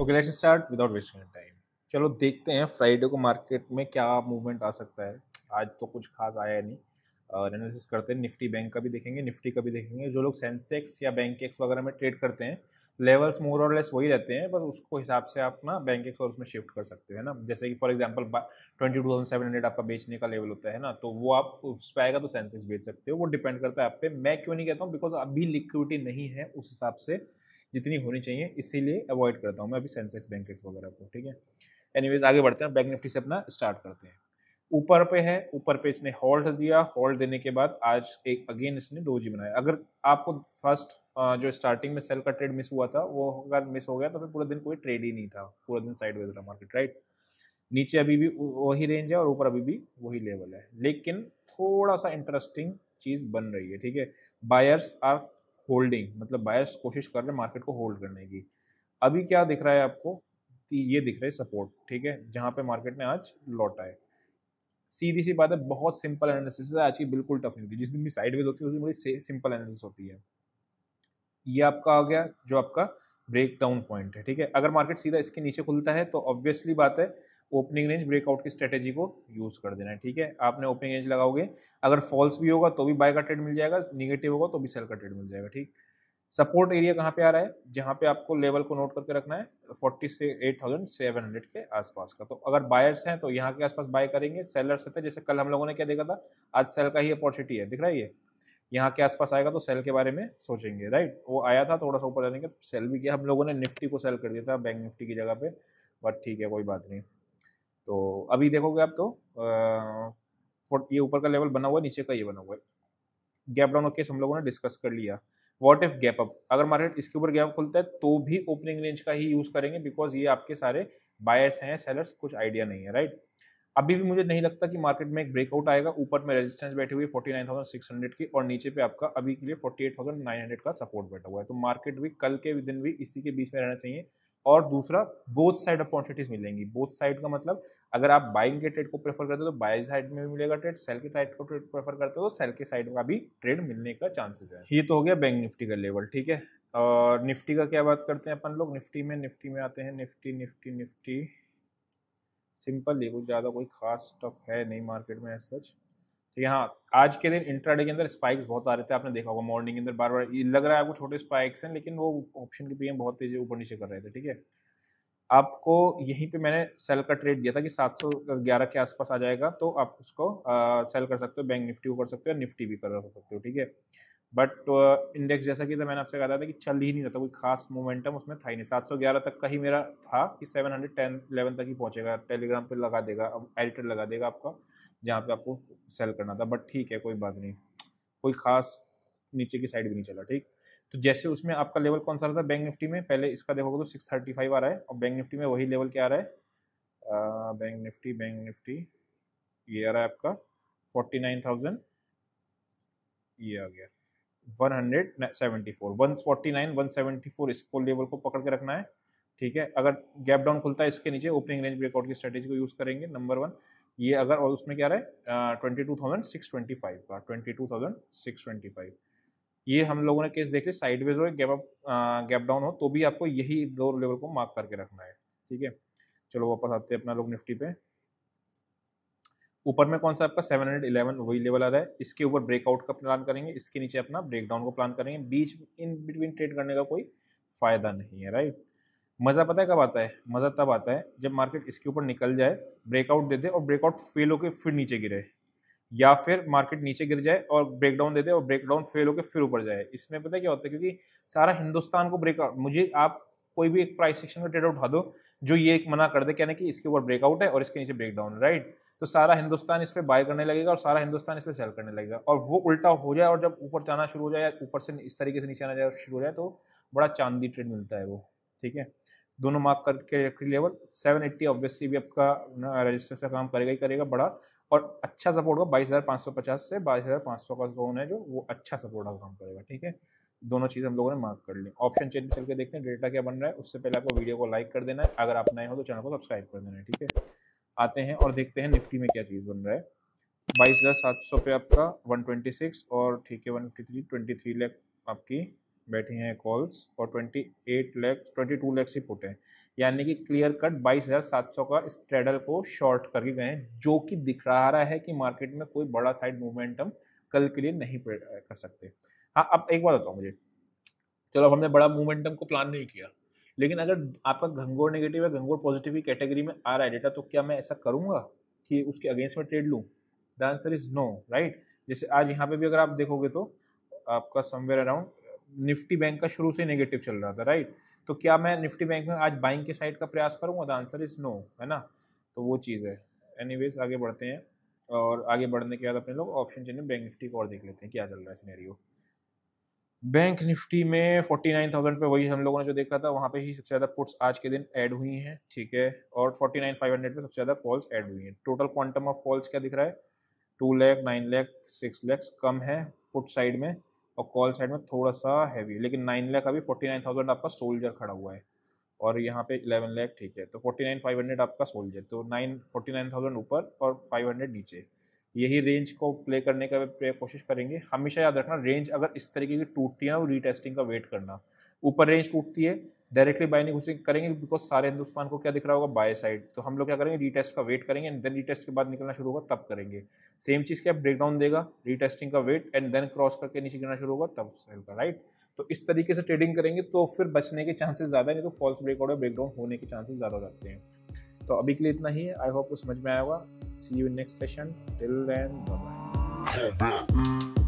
Okay let's start without wasting time. चलो देखते हैं फ्राइडे को मार्केट में क्या मूवमेंट आ सकता है। आज तो कुछ खास आया नहीं। एनालिसिस करते हैं, निफ्टी बैंक का भी देखेंगे, निफ्टी का भी देखेंगे। जो लोग सेंसेक्स या बैंक एक्स वगैरह में ट्रेड करते हैं, लेवल्स मोर और लेस वही रहते हैं, बस उसको हिसाब से आप ना बैंक एक्स और उसमें शिफ्ट कर सकते हो ना। जैसे कि फॉर एग्जांपल 22,700 आपका बेचने का लेवल होता है ना, तो वो आप उस पर आएगा तो सेंसेक्स बेच सकते हो। वो डिपेंड करता है आप पे। मैं क्यों नहीं कहता हूँ, बिकॉज अभी लिक्विडिटी नहीं है उस हिसाब से जितनी होनी चाहिए, इसीलिए अवॉइड करता हूँ मैं अभी सेंसेक्स बैंक एक्स वगैरह को। ठीक है, एनीवेज आगे बढ़ते हैं। बैंक निफ्टी से अपना स्टार्ट करते हैं। ऊपर पे है, ऊपर पे इसने होल्ड दिया। होल्ड देने के बाद आज एक अगेन इसने डोजी बनाया। अगर आपको फर्स्ट जो स्टार्टिंग में सेल का ट्रेड मिस हुआ था, वो अगर मिस हो गया तो फिर पूरा दिन कोई ट्रेड ही नहीं था, पूरा दिन साइड वेज रहा मार्केट। राइट, नीचे अभी भी वही रेंज है और ऊपर अभी भी वही लेवल है, लेकिन थोड़ा सा इंटरेस्टिंग चीज़ बन रही है। ठीक है, बायर्स आर होल्डिंग, मतलब बायर्स कोशिश कर रहे हैं मार्केट को होल्ड करने की। अभी क्या दिख रहा है आपको, ये दिख रहा है सपोर्ट। ठीक है, जहाँ पे मार्केट ने आज लौटा है। सीधी सी बात है, बहुत सिंपल एनालिसिस है आज की, बिल्कुल टफ नहीं होती। जिस दिन भी साइडवेज होती है उस दिन बड़ी सिंपल एनालिसिस होती है। ये आपका आ गया जो आपका ब्रेकडाउन पॉइंट है। ठीक है, अगर मार्केट सीधा इसके नीचे खुलता है तो ऑब्वियसली बात है ओपनिंग रेंज ब्रेकआउट की स्ट्रेटेजी को यूज़ कर देना है। ठीक है, आपने ओपनिंग रेंज लगाओगे, अगर फॉल्स भी होगा तो भी बाय का ट्रेड मिल जाएगा, निगेटिव होगा तो भी सेल का ट्रेड मिल जाएगा। ठीक, सपोर्ट एरिया कहाँ पे आ रहा है, जहाँ पे आपको लेवल को नोट करके रखना है 48,700 के आसपास का। तो अगर बायर्स हैं तो यहाँ के आसपास बाय करेंगे, सेलर्स हैं तो जैसे कल हम लोगों ने क्या देखा था, आज सेल का ही अपॉर्चुनिटी है। दिख रहा है ये यहाँ के आसपास आएगा तो सेल के बारे में सोचेंगे। राइट, वो आया था थोड़ा सा ऊपर जाने के, तो सेल भी किया हम लोगों ने, निफ्टी को सेल कर दिया था बैंक निफ्टी की जगह पर, बट ठीक है कोई बात नहीं। तो अभी देखोगे आप तो ये ऊपर का लेवल बना हुआ है, नीचे का ये बना हुआ है। गैप डाउन केस हम लोगों ने डिस्कस कर लिया। वॉट इफ गैप अप, अगर मार्केट इसके ऊपर गैप खुलता है तो भी ओपनिंग रेंज का ही यूज़ करेंगे, बिकॉज ये आपके सारे बायर्स हैं, सेलर्स कुछ आइडिया नहीं है। राइट, अभी भी मुझे नहीं लगता कि मार्केट में एक ब्रेकआउट आएगा। ऊपर में रेजिस्टेंस बैठी हुई 49,600 की, और नीचे पे आपका अभी के लिए 48,900 का सपोर्ट बैठा हुआ है। तो मार्केट भी कल के दिन भी इसी के बीच में रहना चाहिए। और दूसरा, बोथ साइड अपॉर्चुनिटीज़ मिलेंगी। बोथ साइड का मतलब अगर आप बाइंग के ट्रेड को प्रेफर करते हो तो बाय साइड में भी मिलेगा ट्रेड, सेल के साइड को ट्रेड प्रेफर करते हो तो सेल के साइड का भी ट्रेड मिलने का चांसेस है। ये तो हो गया बैंक निफ्टी का लेवल। ठीक है, और निफ्टी का क्या बात करते हैं अपन लोग, निफ्टी में आते हैं। निफ्टी सिंपल, ये कुछ ज़्यादा कोई खास टफ है नहीं मार्केट में एज सच। ठीक है, हाँ आज के दिन इंट्राडे के अंदर स्पाइक्स बहुत आ रहे थे, आपने देखा होगा मॉर्निंग के अंदर बार बार। ये लग रहा है आपको छोटे स्पाइक्स हैं, लेकिन वो ऑप्शन के पीएम बहुत तेज़ी ऊपर नीचे कर रहे थे। ठीक है, आपको यहीं पे मैंने सेल का ट्रेड दिया था कि 711 के आसपास आ जाएगा तो आप उसको सेल कर सकते हो, बैंक निफ्टी को कर सकते हो, निफ्टी भी कर सकते हो। ठीक है, बट इंडेक्स जैसा कि मैंने आपसे कहा था कि चल ही नहीं रहता, कोई खास मोमेंटम उसमें था ही नहीं। 711 तक का ही मेरा था कि 711 तक ही पहुंचेगा, टेलीग्राम पे लगा देगा, एडिटर लगा देगा आपका, जहां पे आपको सेल करना था। बट ठीक है कोई बात नहीं, कोई खास नीचे की साइड भी नहीं चला। ठीक, तो जैसे उसमें आपका लेवल कौन सा रहा था बैंक निफ्टी में, पहले इसका देखोगे तो 635 आ रहा है, और बैंक निफ्टी में वही लेवल क्या आ रहा है, बैंक निफ्टी ये आ रहा है आपका 49,000, ये आ गया 174, 149, 174, इसको लेवल को पकड़ के रखना है। ठीक है, अगर गैप डाउन खुलता है इसके नीचे ओपनिंग रेंज ब्रेकआउट की स्ट्रेटेजी को यूज़ करेंगे, नंबर वन ये। अगर और उसमें क्या रहा है 22,625 का, 22,625 ये हम लोगों ने केस देखे। साइडवेज हो, गैप डाउन हो तो भी आपको यही दो लेवल को मार्क करके रखना है। ठीक है, चलो वापस आते हैं अपना लोग निफ्टी पे। ऊपर में कौन सा आपका 711 वही लेवल आ रहा है, इसके ऊपर ब्रेकआउट का प्लान करेंगे, इसके नीचे अपना ब्रेकडाउन को प्लान करेंगे। बीच इन बिटवीन ट्रेड करने का कोई फ़ायदा नहीं है। राइट, मज़ा पता है कब आता है, मज़ा तब आता है जब मार्केट इसके ऊपर निकल जाए, ब्रेकआउट दे दे और ब्रेकआउट फेल होकर फिर नीचे गिरे, या फिर मार्केट नीचे गिर जाए और ब्रेकडाउन दे दे और ब्रेकडाउन फेल होकर फिर ऊपर जाए। इसमें पता है क्या होता है, क्योंकि सारा हिंदुस्तान को ब्रेकआउट, मुझे आप कोई भी एक प्राइस सेक्शन का ट्रेड उठा दो जो ये एक मना कर दे, कहना कि इसके ऊपर ब्रेकआउट है और इसके नीचे ब्रेकडाउन। राइट, तो सारा हिंदुस्तान इस पर बाय करने लगेगा और सारा हिंदुस्तान इस पर सेल करने लगेगा, और वो उल्टा हो जाए और जब ऊपर जाना शुरू हो जाए, ऊपर से इस तरीके से नीचे आना जाए शुरू हो जाए, तो बड़ा चांदी ट्रेड मिलता है वो। ठीक है, दोनों मार्क करके रखे लेवल। 780 ऑब्वियसली भी आपका रजिस्टेंस का काम करेगा ही करेगा, बड़ा और अच्छा सपोर्ट होगा। 22,550 से 22,500 का जोन है जो, वो अच्छा सपोर्ट का काम करेगा। ठीक है, दोनों चीज़ हम लोगों ने मार्क कर ली। ऑप्शन चेन पे चल के देखते हैं डेटा क्या बन रहा है। उससे पहले आपको वीडियो को लाइक कर देना है, अगर आप नए हो तो चैनल को सब्सक्राइब कर देना है। ठीक है, आते हैं और देखते हैं निफ्टी में क्या चीज़ बन रहा है। 22,700 पे आपका 126, और ठीक है 153, 23 लाख आपकी बैठी हैं कॉल्स और 22 लाख ही पुट है, यानी कि क्लियर कट 22,700 का इस ट्रेडल को शॉर्ट करके गए हैं, जो कि दिख रहा है कि मार्केट में कोई बड़ा साइड मोमेंटम कल के लिए नहीं कर सकते। हाँ, अब एक बात बताओ मुझे, चलो हमने बड़ा मोमेंटम को प्लान नहीं किया, लेकिन अगर आपका घंघोर नेगेटिव या घंघोर पॉजिटिव की कैटेगरी में आ रहा है डेटा, तो क्या मैं ऐसा करूँगा कि उसके अगेंस्ट में ट्रेड लूँ? The answer is no, right. जैसे आज यहाँ पे भी अगर आप देखोगे तो आपका समवेयर अराउंड निफ्टी बैंक का शुरू से नेगेटिव चल रहा था, राइट। तो क्या मैं निफ्टी बैंक में आज बाइंग के साइड का प्रयास करूँगा? द आंसर इज़ नो, है ना। तो वो चीज़ है। एनीवेज आगे बढ़ते हैं, और आगे बढ़ने के बाद अपने लोग ऑप्शन चेन में बैंक निफ्टी को और देख लेते हैं क्या चल रहा है सिनेरियो। बैंक निफ्टी में 49,000 पे वही हम लोगों ने जो देखा था, वहाँ पे ही सबसे ज़्यादा पुट्स आज के दिन ऐड हुई हैं, ठीक है। और 49,500 पे सबसे ज़्यादा कॉल्स ऐड हुई हैं। टोटल क्वांटम ऑफ कॉल्स क्या दिख रहा है? 2 लाख, 9 लाख, 6 लाख कम है पुट साइड में, और कॉल साइड में थोड़ा सा हैवी, लेकिन 9 लाख अभी 49,000 आपका सोल्जर खड़ा हुआ है, और यहाँ पे 11 लाख, ठीक है। तो 49,500 आपका सोल्जर, तो 49,000 ऊपर और 500 नीचे, यही रेंज को प्ले करने का कोशिश करेंगे। हमेशा याद रखना, रेंज अगर इस तरीके की टूटती है ना, वो रीटेस्टिंग का वेट करना। ऊपर रेंज टूटती है, डायरेक्टली बाय नहीं घुसेंगे करेंगे, बिकॉज सारे हिंदुस्तान को क्या दिख रहा होगा? Buy side. तो हम लोग क्या करेंगे? रीटेस्ट का वेट करेंगे, एंड देन रीटेस्ट के बाद निकलना शुरू होगा तब करेंगे। सेम चीज़ क्या ब्रेकडाउन देगा, रीटेस्टिंग का वेट, एंड देन क्रॉस करके नीचे गिरना शुरू होगा तब सेल का, राइट। तो इस तरीके से ट्रेडिंग करेंगे तो फिर बचने के चांसेस ज़्यादा, नहीं तो फॉल्स ब्रेकआउट और ब्रेकडाउन होने के चांसेस ज़्यादा रहते हैं। तो अभी के लिए इतना ही है, आई होप कुछ समझ में आया होगा। See you in next session. Till then, bye bye.